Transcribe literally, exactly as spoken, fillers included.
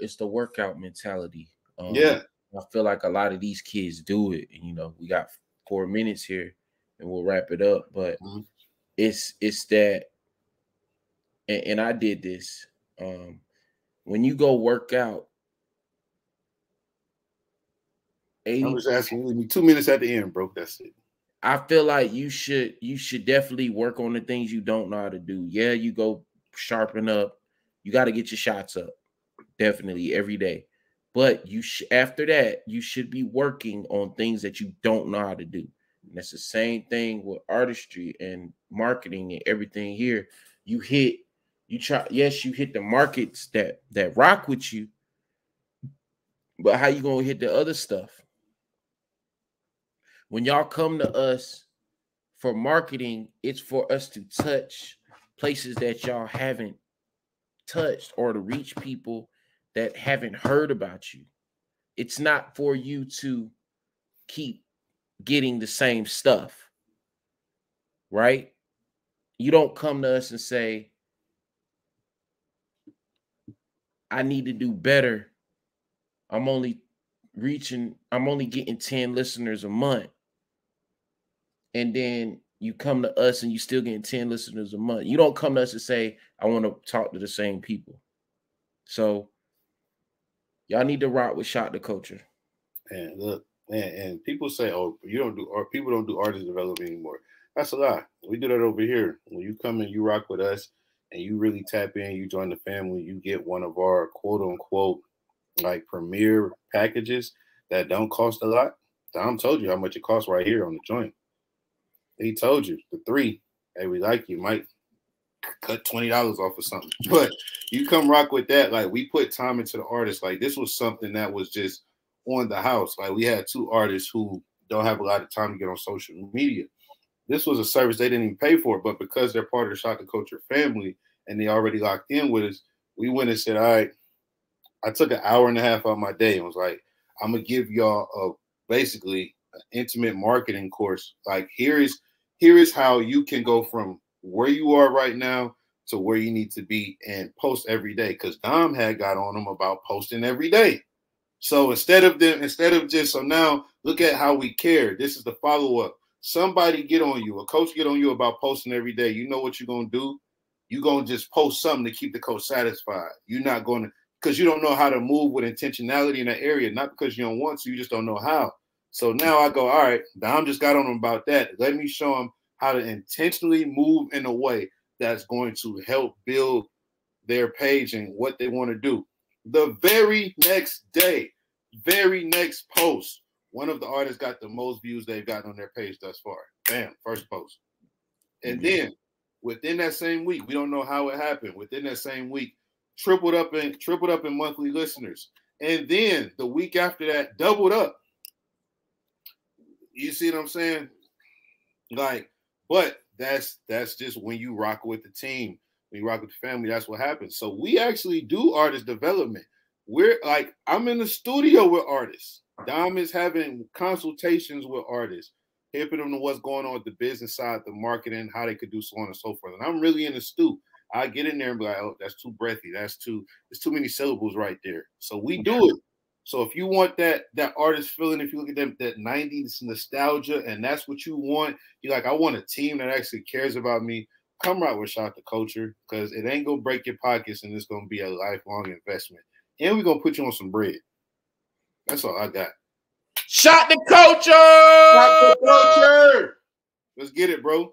It's the workout mentality. Um, yeah. I feel like a lot of these kids do it. And, you know, we got four minutes here and we'll wrap it up. But mm-hmm. it's it's that, and, and I did this. Um, when you go work out, eighty I was asking two minutes at the end, bro. That's it. I feel like you should you should definitely work on the things you don't know how to do. Yeah, you go sharpen up. You got to get your shots up. Definitely every day. But you sh after that, you should be working on things that you don't know how to do. And that's the same thing with artistry and marketing and everything here. You hit, you try, yes, you hit the markets that, that rock with you, but how you going to hit the other stuff? When y'all come to us for marketing, it's for us to touch places that y'all haven't touched or to reach people that haven't heard about you. It's not for you to keep getting the same stuff, right? You don't come to us and say, I need to do better. I'm only reaching, I'm only getting ten listeners a month. And then you come to us and you still getting ten listeners a month. You don't come to us and say, I want to talk to the same people. So y'all need to rock with Shot the Culture. And look, and, and people say, oh, you don't do, or people don't do artist development anymore. That's a lie. We do that over here. When you come and you rock with us and you really tap in, you join the family, you get one of our quote unquote like premier packages that don't cost a lot. Dom told you how much it costs right here on the joint. He told you the three. Hey, we like you, Mike. Cut twenty dollars off of something. But you come rock with that. Like, we put time into the artist. Like, this was something that was just on the house. Like, we had two artists who don't have a lot of time to get on social media. This was a service they didn't even pay for, but because they're part of the Shot the Culture family and they already locked in with us, we went and said, all right, I took an hour and a half out of my day and was like, I'm going to give y'all a basically an intimate marketing course. Like, here is here is how you can go from where you are right now to where you need to be and post every day. Because Dom had got on him about posting every day. So instead of them, instead of just, so now look at how we care. This is the follow-up. Somebody get on you. A coach get on you about posting every day. You know what you're going to do? You're going to just post something to keep the coach satisfied. You're not going to, because you don't know how to move with intentionality in that area. Not because you don't want to, you just don't know how. So now I go, all right, Dom just got on him about that. Let me show him how to intentionally move in a way that's going to help build their page and what they want to do. The very next day, very next post, one of the artists got the most views they've gotten on their page thus far. Bam, first post. And mm-hmm. then within that same week, we don't know how it happened. Within that same week, tripled up in, tripled up in monthly listeners. And then the week after that, doubled up. You see what I'm saying? Like, But that's that's just when you rock with the team, when you rock with the family, that's what happens. So we actually do artist development. We're like, I'm in the studio with artists. Dom is having consultations with artists, helping them to what's going on with the business side, the marketing, how they could do so on and so forth. And I'm really in the stew. I get in there and be like, oh, that's too breathy. That's too, there's too many syllables right there. So we do it. So if you want that that artist feeling, if you look at them, that nineties nostalgia, and that's what you want, you're like, I want a team that actually cares about me, come right with Shot the Culture, because it ain't going to break your pockets, and it's going to be a lifelong investment. And we're going to put you on some bread. That's all I got. Shot the Culture! Shot the Culture! Let's get it, bro.